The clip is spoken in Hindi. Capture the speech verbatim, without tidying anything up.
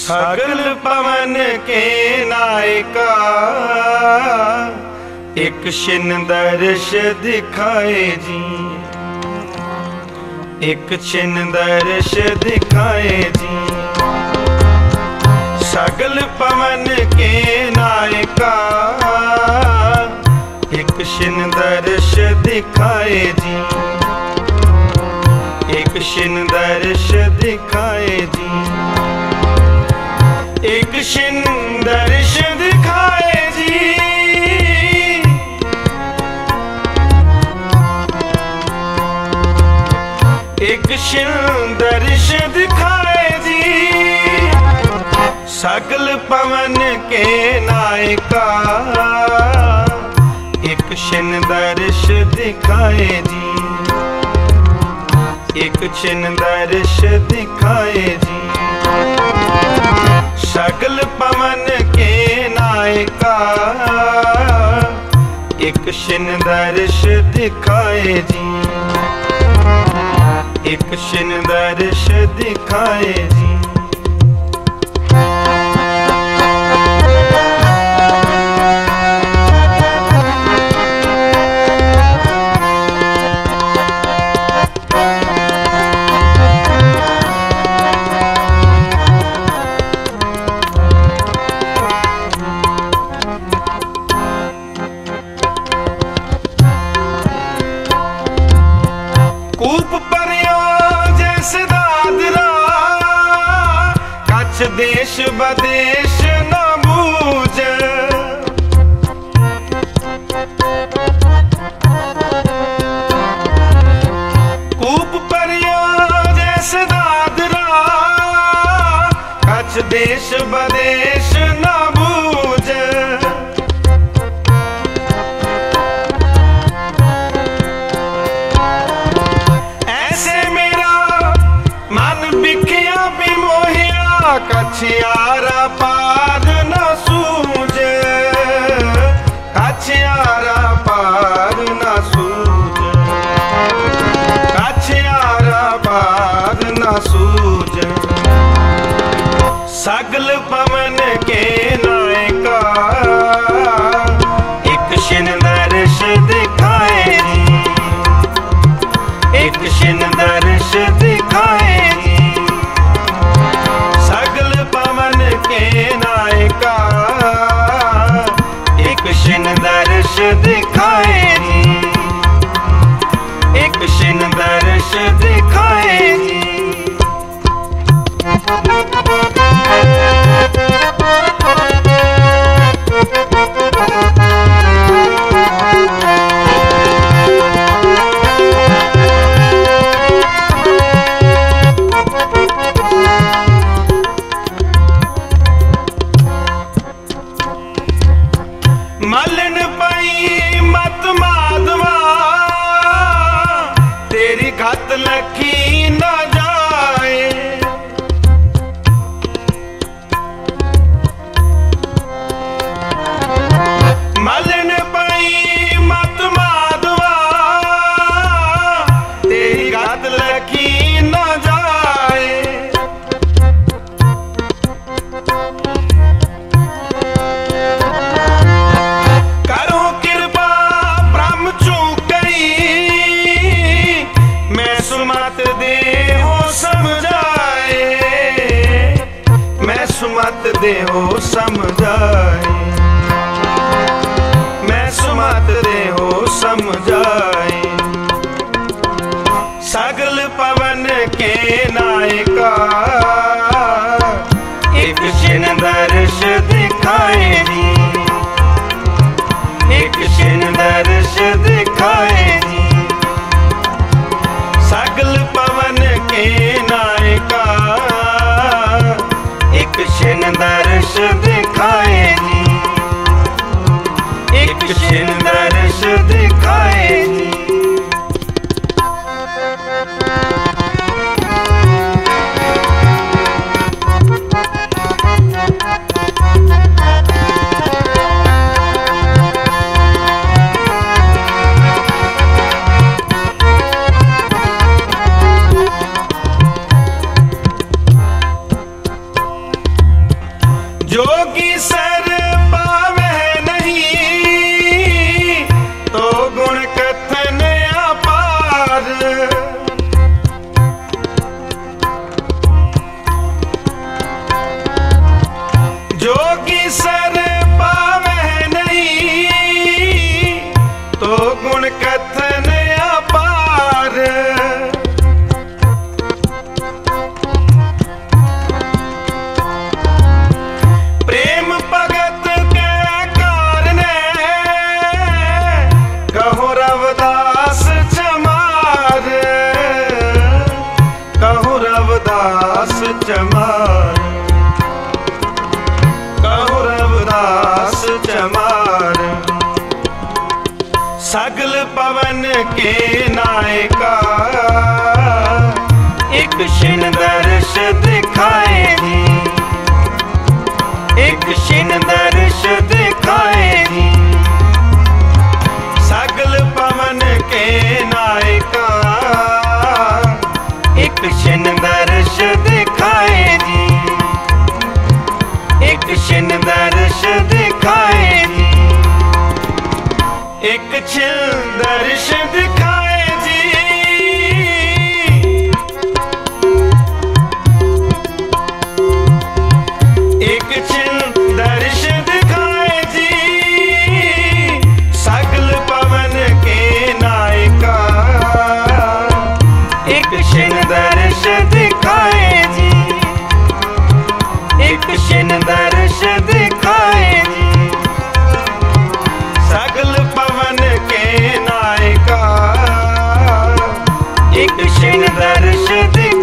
सकल पवन के नायका एक छिन दर्श दिखाए जी, एक छिन दर्श दिखाए जी। सकल पवन के नायका एक छिन दर्श दिखाए जी, एक छिन दर्श दिखाए जी। एक छिन दर्श दिखाए जी, एक छिन दर्श दिखाए जी। सकल पवन के नायका एक छिन दर्श दिखाए जी, एक छिन दर्श दिखाए जी। सकल पवन के नायका एक छिन दर्श दिखाए जी, एक छिन दर्श दिखाए जी। कूप परियो जैसे दादरा कच्छ देश बदेश न बूझ, कूप परियो जैसे दादरा कच्छ देश बदेश न बूझ। कछियारा पाद न सूझे, कछियारा पाद न सूझे, कछियारा पाद न सूझे। सकल पवन के नायका एक छिन दर्श दिखाए जी, एक छिन दर्श दिखाए जी। दर्श दिखाए जी, एक छिन दर्श दिखाए जी। मलन पई मत माधवा तेरी खत लखी न जाए, मलन पई मत माधवा तेरी खत लखी न जाए। सुमत देहो समझाए, मैं सुमत देहो समझाए। सकल पवन के नायका एक छिन दर्श दिखाए जी, एक छिन दर्श दिखाए जी। सकल पवन के नायका एक छिन दर्श दिखाए जी, एक छिन दर्श दिखाए जी। के नायका एक छिन दरस दिखाए जी, एक छिन दरस दिखाए जी। सगल पवन के नायका एक छिन दरस दिखाए जी, एक छिन दरस दिखाए जी। एक छिन दरस दिखाए जी, एक छिन दरस दिखाए जी। सगल पवन के नायका एक छिन दरस दिखाए जी, एक छिन दरस दिखाए जी। सगल पवन के नायका एक छिन दरस दिखाए।